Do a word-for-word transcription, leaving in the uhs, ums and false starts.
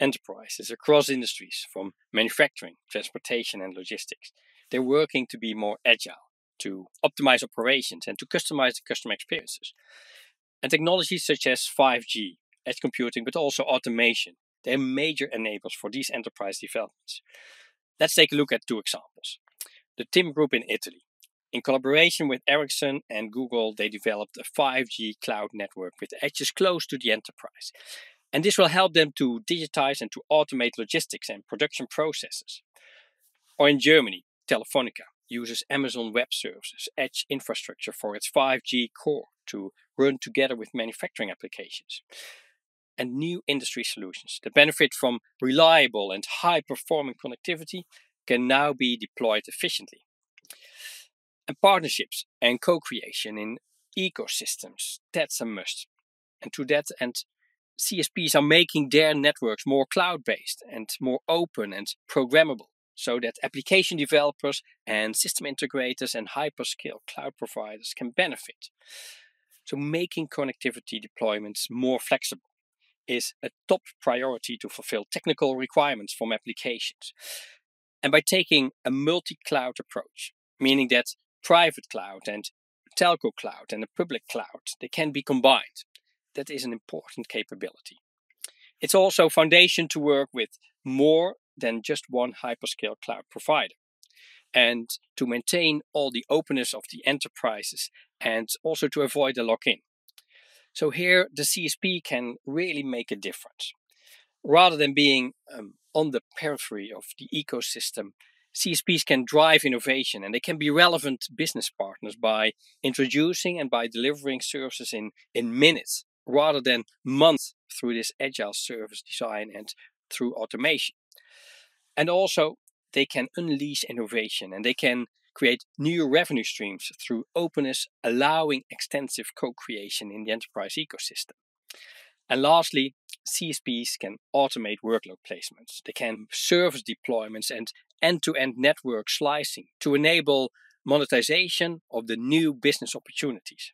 enterprises across industries, from manufacturing, transportation, and logistics. They're working to be more agile, to optimize operations, and to customize the customer experiences. And technologies such as five G, edge computing, but also automation, they're major enablers for these enterprise developments. Let's take a look at two examples. The TIM Group in Italy. In collaboration with Ericsson and Google, they developed a five G cloud network with edges close to the enterprise. And this will help them to digitize and to automate logistics and production processes. Or in Germany, Telefonica uses Amazon Web Services edge infrastructure for its five G core to run together with manufacturing applications. And new industry solutions that benefit from reliable and high-performing connectivity can now be deployed efficiently. And partnerships and co-creation in ecosystems, that's a must. And to that end, C S Ps are making their networks more cloud-based and more open and programmable, so that application developers and system integrators and hyperscale cloud providers can benefit. So making connectivity deployments more flexible is a top priority to fulfill technical requirements from applications. And by taking a multi-cloud approach, meaning that private cloud and telco cloud and the public cloud, they can be combined. That is an important capability. It's also a foundation to work with more than just one hyperscale cloud provider, and to maintain all the openness of the enterprises, and also to avoid a lock-in. So here the C S P can really make a difference. Rather than being um, on the periphery of the ecosystem, C S Ps can drive innovation, and they can be relevant business partners by introducing and by delivering services in, in minutes rather than months through this agile service design and through automation. And also, they can unleash innovation, and they can create new revenue streams through openness, allowing extensive co-creation in the enterprise ecosystem. And lastly, C S Ps can automate workload placements. They can service deployments and end-to-end network slicing to enable monetization of the new business opportunities.